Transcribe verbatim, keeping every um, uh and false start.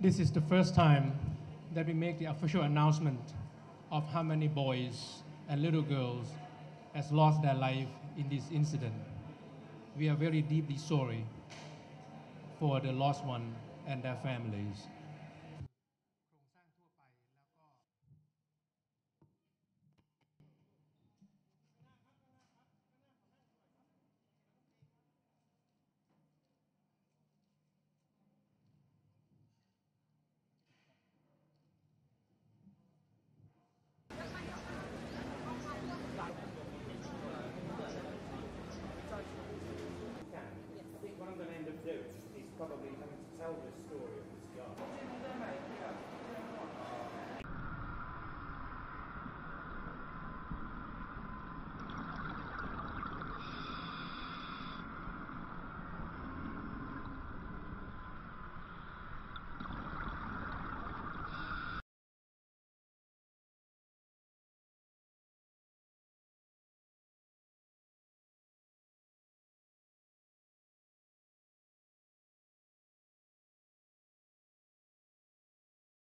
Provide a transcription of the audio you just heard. This is the first time that we make the official announcement of how many boys and little girls has lost their life in this incident. We are very deeply sorry for the lost one and their families.